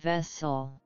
vessel.